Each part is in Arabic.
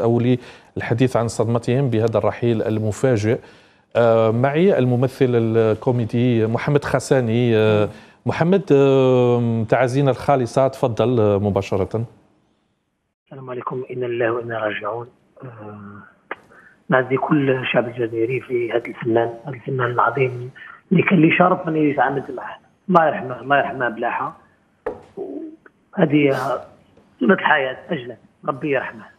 أو للحديث عن صدمتهم بهذا الرحيل المفاجئ. معي الممثل الكوميدي محمد خساني. محمد، تعازينا الخالصة، تفضل مباشرة. السلام عليكم. إن الله وإنا راجعون. نعزي كل الشعب الجزائري في هذا الفنان العظيم اللي كان لي شرف أني يتعامل معه. الله يرحمه بلاحة. هذه سنة الحياة، أجله ربي يرحمه.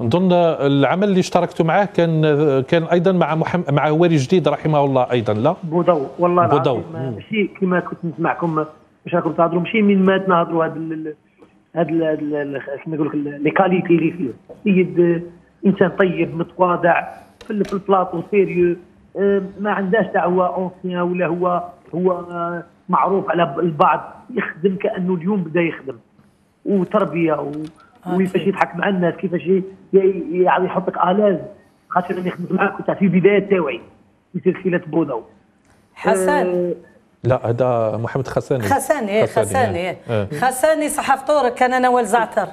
نظن العمل اللي اشتركتوا معاه كان ايضا مع واري جديد رحمه الله، ايضا لا بوضو والله بوضو. ماشي كما كنت نسمعكم باش راكم تهضروا، ماشي من ما تنهضروا هذا كما نقول لك لي كاليتي اللي فيه سيد، انسان طيب متواضع في البلاطو سيريو، ما عندهاش تاع هو اونسيان ولا هو معروف على البعض، يخدم كانه اليوم بدا يخدم، وتربيه وكيفاش يضحك مع الناس، كيفاش يعني يحطك الاز، خاطر اللي يخدم معاك وتاع في بدايه تاوعي في سلسله بوضو. حسن لا هذا محمد خساني صحف طورك. انا نوال زعتر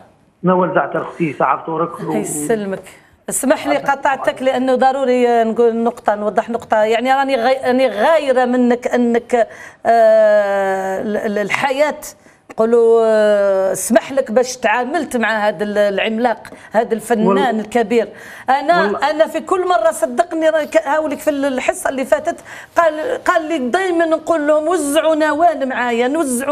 اختي صحف طورك. الله يسلمك، اسمح لي قطعتك لانه ضروري نقول نقطه، نوضح نقطه. يعني راني غايره منك انك الحياه قولوا اسمح لك باش تعاملت مع هذا العملاق، هذا الفنان الكبير. انا في كل مره صدقني، هاولك في الحصه اللي فاتت قال لي دائما نقول لهم وزعوا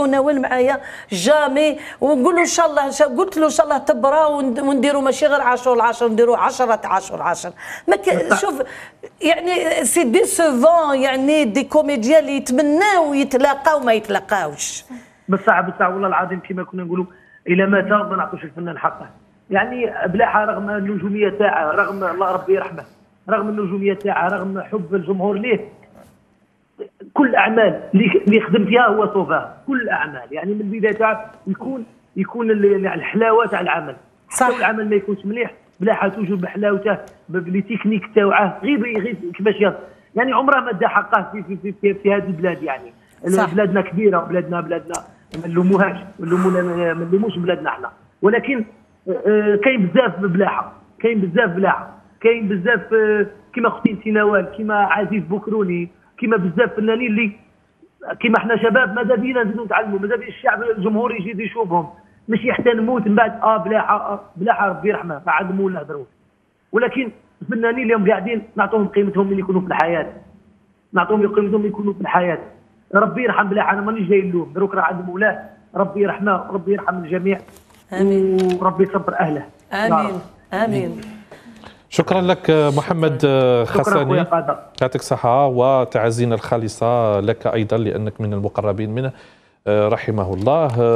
نوال معايا جامي، ونقول ان شاء الله، قلت له ان شاء الله تبرا ونديروا ماشي غير 10/10، نديروا 10/10. شوف يعني سي ديسوفون، يعني دي كوميديا اللي يتمناو يتلاقاو ما يتلاقاوش. بصح والله العظيم كما كنا نقولوا، الى متى ما نعطوش الفنان حقه. يعني بلاحه رغم النجوميه تاعه، رغم الله ربي يرحمه، رغم النجوميه تاعه، رغم حب الجمهور ليه، كل الاعمال اللي خدم فيها هو صوفها، كل الاعمال يعني من البدايه تاعه يكون الحلاوه تاع العمل. صح، حتى العمل ما يكونش مليح بلاحه توجد بحلاوته، بلي تكنيك تاعه غير كيفاش يهضر، يعني عمره ما دا حقه في هذه البلاد. يعني بلادنا كبيره، بلادنا ما نلوموهاش، ما نلوموش بلادنا احنا، ولكن كاين بزاف بلاحه كيما اختي انت نوال، كيما عزيز بوكروني، كيما بزاف فنانين اللي كيما احنا شباب ماذا بينا نزيدو نتعلموا، ماذا بيا الشعب الجمهور يجي يشوفهم مش يحترموا من بعد. بلاحه ربي يرحمه ما عاد مول نهضروا، ولكن الفنانين اليوم قاعدين نعطوهم قيمتهم اللي يكونوا في الحياه، ربي يرحم بلاحة. انا مانيش جاي نلوم، دروك راه عند مولاه ربي يرحمه، ربي يرحم الجميع، امين، وربي يصبر اهله، امين. شكرا لك محمد خساني، يعطيك الصحة، وتعازينا الخالصة لك ايضا لانك من المقربين منه رحمه الله.